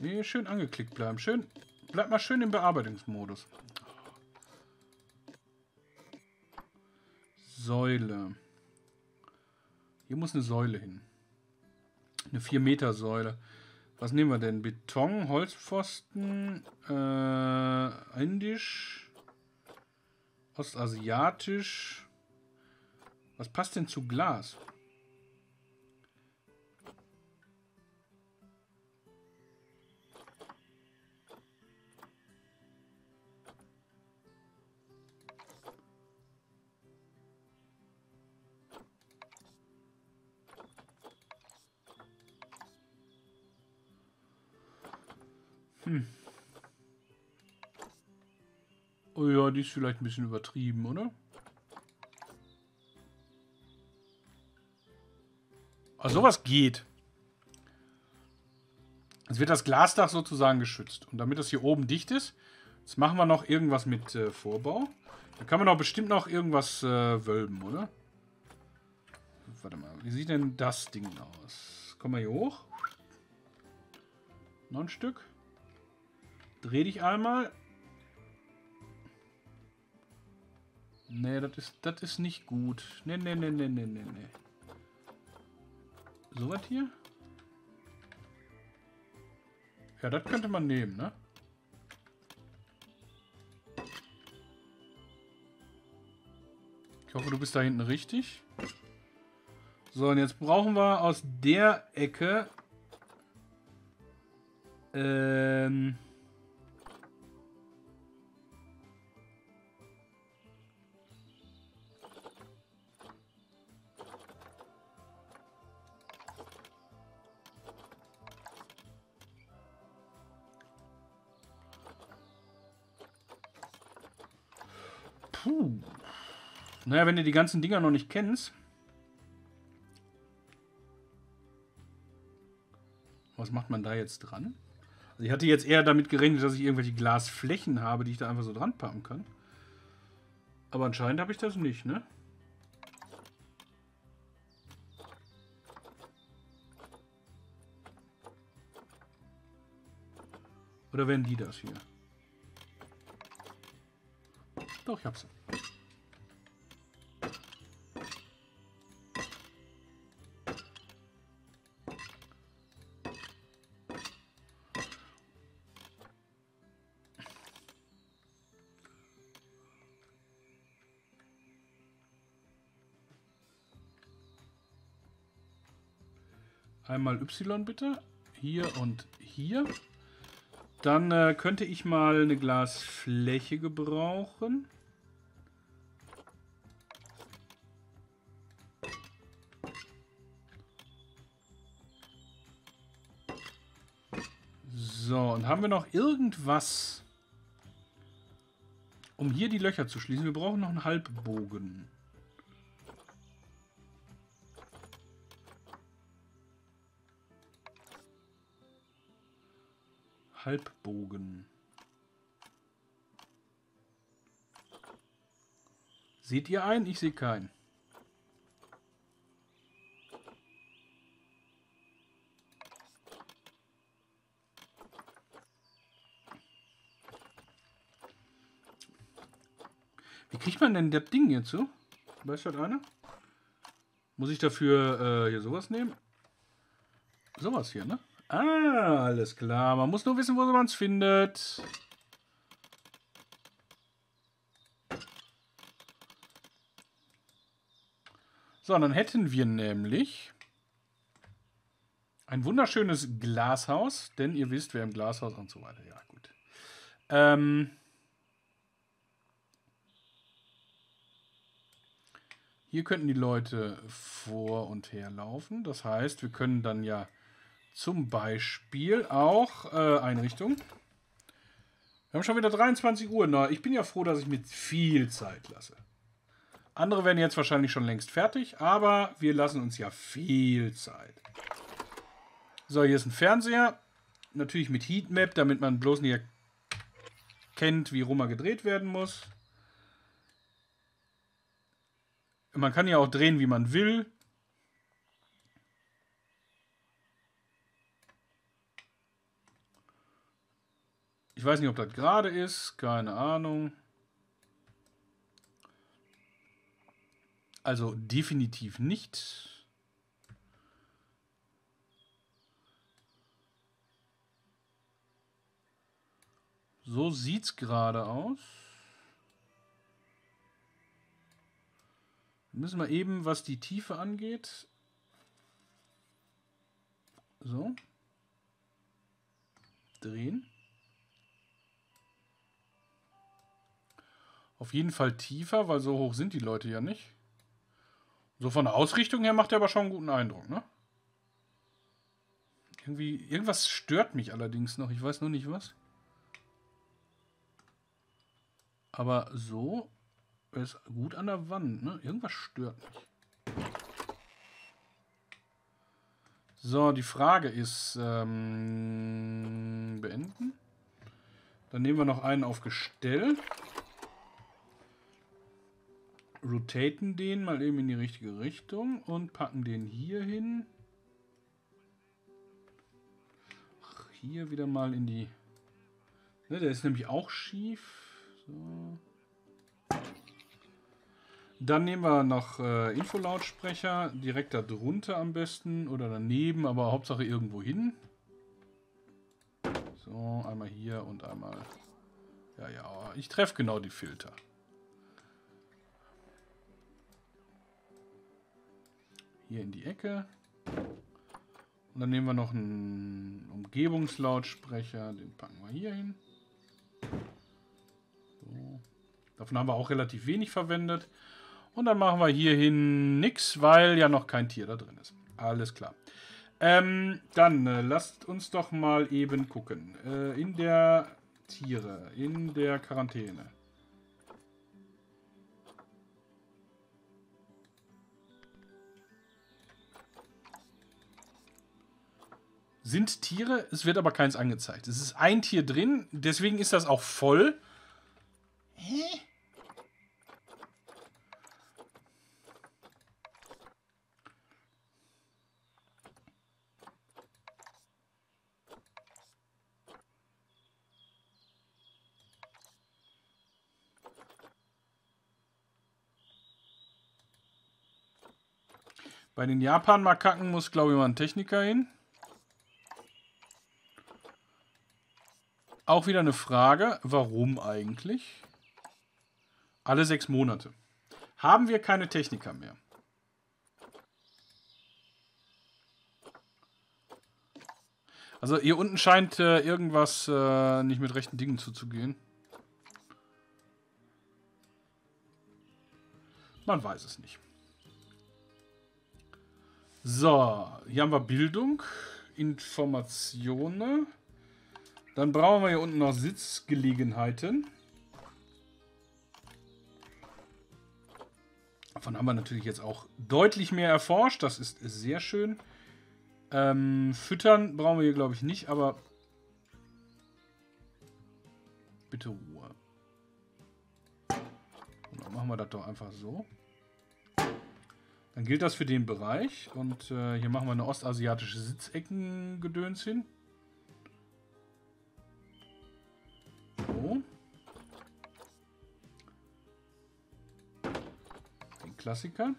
Nee, schön angeklickt bleiben. Schön. Bleib mal schön im Bearbeitungsmodus. Säule. Hier muss eine Säule hin. Eine 4-Meter-Säule. Was nehmen wir denn? Beton, Holzpfosten, indisch, ostasiatisch. Was passt denn zu Glas? Oh ja, die ist vielleicht ein bisschen übertrieben, oder? Aber sowas geht. Jetzt wird das Glasdach sozusagen geschützt. Und damit das hier oben dicht ist, jetzt machen wir noch irgendwas mit Vorbau. Da kann man doch bestimmt noch irgendwas wölben, oder? Warte mal, wie sieht denn das Ding aus? Kommen wir hier hoch. Noch ein Stück. Dreh dich einmal. Nee, das ist nicht gut. Nee. So was hier? Ja, das könnte man nehmen, ne? Ich hoffe, du bist da hinten richtig. So, und jetzt brauchen wir aus der Ecke naja, wenn du die ganzen Dinger noch nicht kennst. Was macht man da jetzt dran? Also ich hatte jetzt eher damit gerechnet, dass ich irgendwelche Glasflächen habe, die ich da einfach so dran pappen kann. Aber anscheinend habe ich das nicht, ne? Oder werden die das hier? Doch, ich hab's. Einmal Y bitte. Hier und hier. Dann könnte ich mal eine Glasfläche gebrauchen. So, und haben wir noch irgendwas, um hier die Löcher zu schließen? Wir brauchen noch einen Halbbogen. Halbbogen. Seht ihr einen? Ich sehe keinen. Wie kriegt man denn das Ding jetzt so? Weißt du das einer? Muss ich dafür hier sowas nehmen? Sowas hier, ne? Ah, alles klar. Man muss nur wissen, wo man es findet. So, dann hätten wir nämlich ein wunderschönes Glashaus. Denn ihr wisst, wer im Glashaus und so weiter. Ja, gut. Hier könnten die Leute vor und her laufen. Das heißt, wir können dann ja zum Beispiel auch Einrichtung. Wir haben schon wieder 23 Uhr. Na, ich bin ja froh, dass ich mir viel Zeit lasse. Andere werden jetzt wahrscheinlich schon längst fertig, aber wir lassen uns ja viel Zeit. So, hier ist ein Fernseher. Natürlich mit Heatmap, damit man bloß nicht erkennt, wie rum er gedreht werden muss. Man kann ja auch drehen, wie man will. Ich weiß nicht, ob das gerade ist. Keine Ahnung. Also definitiv nicht. So sieht's gerade aus. Müssen wir eben, was die Tiefe angeht. So. Drehen. Auf jeden Fall tiefer, weil so hoch sind die Leute ja nicht. So von der Ausrichtung her macht er aber schon einen guten Eindruck, ne? Irgendwie, irgendwas stört mich allerdings noch. Ich weiß noch nicht was. Aber so ist gut an der Wand, ne? Irgendwas stört mich. So, die Frage ist, beenden. Dann nehmen wir noch einen auf Gestell. Rotaten den mal eben in die richtige Richtung und packen den hier hin. Ach, hier wieder mal in die... Ne, der ist nämlich auch schief. So. Dann nehmen wir noch Infolautsprecher, direkt da drunter am besten oder daneben, aber Hauptsache irgendwo hin. So, einmal hier und einmal... Ja, ja, ich treffe genau die Filter. Hier in die Ecke. Und dann nehmen wir noch einen Umgebungslautsprecher, den packen wir hier hin. So. Davon haben wir auch relativ wenig verwendet. Und dann machen wir hierhin nichts, weil ja noch kein Tier da drin ist. Alles klar. Dann lasst uns doch mal eben gucken. In der Tiere, in der Quarantäne. Sind Tiere, es wird aber keins angezeigt. Es ist ein Tier drin, deswegen ist das auch voll. Hä? Bei den Japan-Makaken muss, glaube ich, mal ein Techniker hin. Auch wieder eine Frage, warum eigentlich? Alle 6 Monate. Haben wir keine Techniker mehr? Also hier unten scheint irgendwas nicht mit rechten Dingen zuzugehen. Man weiß es nicht. So, hier haben wir Bildung, Informationen. Dann brauchen wir hier unten noch Sitzgelegenheiten. Davon haben wir natürlich jetzt auch deutlich mehr erforscht. Das ist sehr schön. Füttern brauchen wir hier, glaube ich, nicht, aber... Bitte Ruhe. Und dann machen wir das doch einfach so. Dann gilt das für den Bereich. Und hier machen wir eine ostasiatische Sitzeckengedöns hin. Den Klassiker.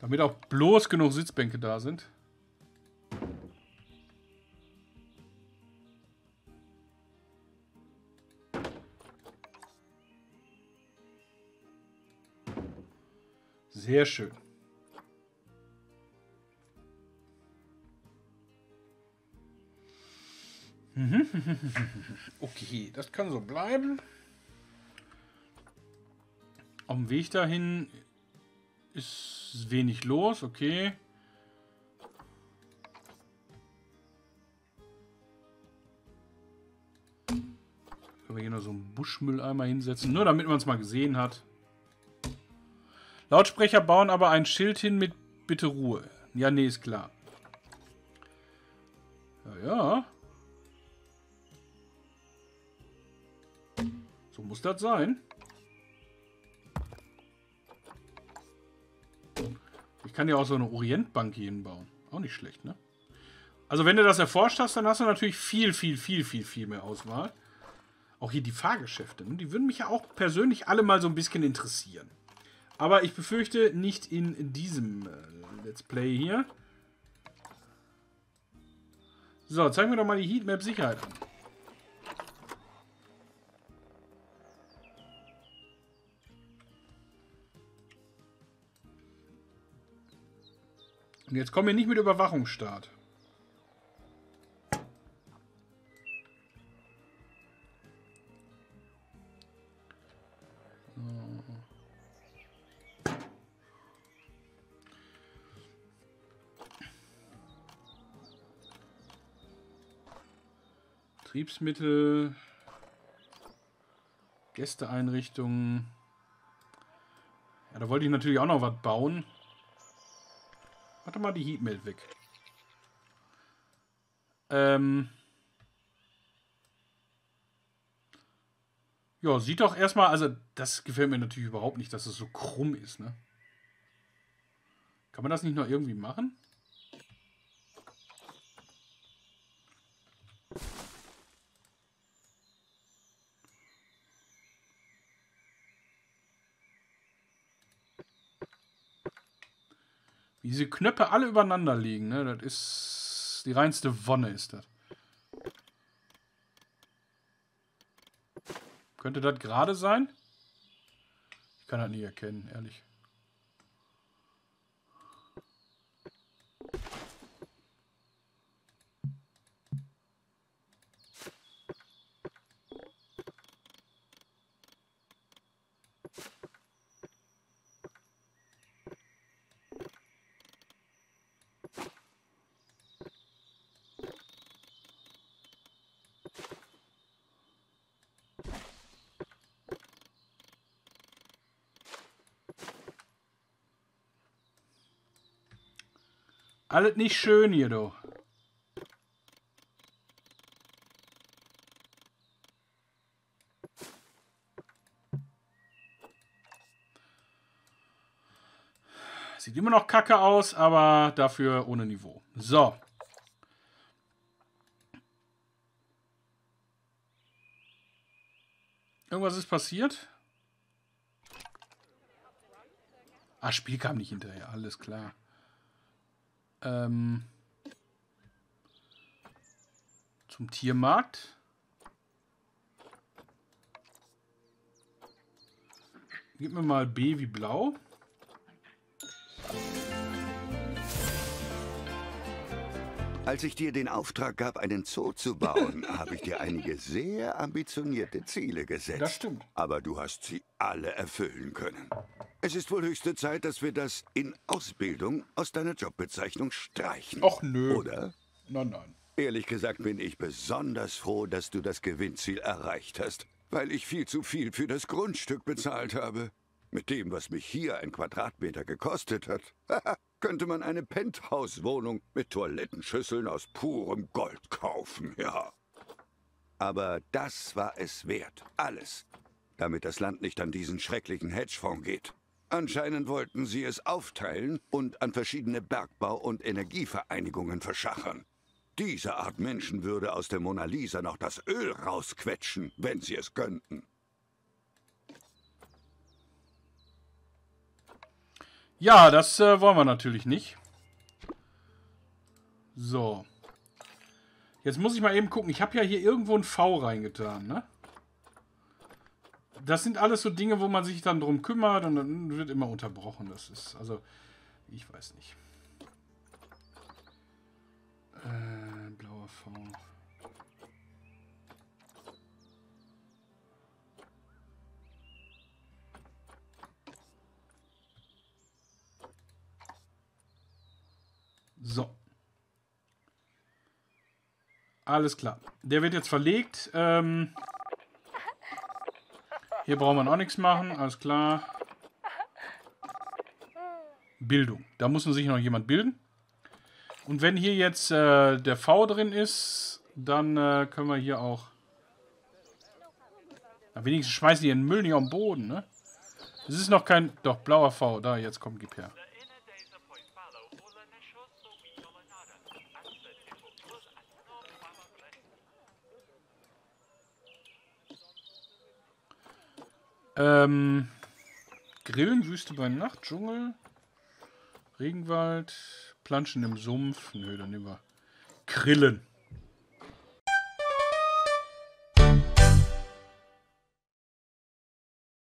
Damit auch bloß genug Sitzbänke da sind. Sehr schön. Okay, das kann so bleiben. Auf dem Weg dahin ist wenig los, okay. Können wir hier noch so einen Buschmülleimer hinsetzen, nur damit man es mal gesehen hat. Lautsprecher bauen aber ein Schild hin mit Bitte Ruhe. Ja, nee, ist klar. Ja, ja. So muss das sein. Ich kann ja auch so eine Orientbank hier hinbauen. Auch nicht schlecht, ne? Also wenn du das erforscht hast, dann hast du natürlich viel mehr Auswahl. Auch hier die Fahrgeschäfte, ne? Die würden mich ja auch persönlich alle mal so ein bisschen interessieren. Aber ich befürchte, nicht in diesem Let's Play hier. So, zeigen wir doch mal die Heatmap-Sicherheit an. Und jetzt kommen wir nicht mit Überwachungsstaat. Betriebsmittel, Gästeeinrichtungen. Ja, da wollte ich natürlich auch noch was bauen. Warte mal, die Heatmap weg. Ja, sieht doch erstmal, also das gefällt mir natürlich überhaupt nicht, dass es so krumm ist, ne? Kann man das nicht noch irgendwie machen? Diese Knöpfe alle übereinander liegen, ne? Das ist die reinste Wonne, ist das. Könnte das gerade sein? Ich kann das nicht erkennen, ehrlich. Alles nicht schön hier, doch. Sieht immer noch kacke aus, aber dafür ohne Niveau. So. Irgendwas ist passiert. Ah, Spiel kam nicht hinterher. Alles klar. Zum Tiermarkt. Gib mir mal B wie blau. Als ich dir den Auftrag gab, einen Zoo zu bauen, habe ich dir einige sehr ambitionierte Ziele gesetzt. Das stimmt. Aber du hast sie alle erfüllen können. Es ist wohl höchste Zeit, dass wir das in Ausbildung aus deiner Jobbezeichnung streichen. Och nö. Oder? Nein, nein. Ehrlich gesagt bin ich besonders froh, dass du das Gewinnziel erreicht hast, weil ich viel zu viel für das Grundstück bezahlt habe. Mit dem, was mich hier ein Quadratmeter gekostet hat, könnte man eine Penthouse-Wohnung mit Toilettenschüsseln aus purem Gold kaufen, ja. Aber das war es wert, alles, damit das Land nicht an diesen schrecklichen Hedgefonds geht. Anscheinend wollten sie es aufteilen und an verschiedene Bergbau- und Energievereinigungen verschachern. Diese Art Menschen würde aus der Mona Lisa noch das Öl rausquetschen, wenn sie es könnten. Ja, das wollen wir natürlich nicht. So. Jetzt muss ich mal eben gucken. Ich habe ja hier irgendwo ein V reingetan, ne? Das sind alles so Dinge, wo man sich dann drum kümmert und dann wird immer unterbrochen. Das ist, also, ich weiß nicht. Blauer V. So. Alles klar. Der wird jetzt verlegt. Hier braucht man auch nichts machen. Alles klar. Bildung. Da muss man sich noch jemand bilden. Und wenn hier jetzt der V drin ist, dann können wir hier auch... Na, wenigstens schmeißen die ihren Müll nicht auf den Boden, ne? Es ist noch kein... Doch, blauer V. Da, jetzt kommt, gib her. Grillen, Wüste bei Nacht, Dschungel, Regenwald, Planschen im Sumpf. Nö, dann nehmen wir Grillen.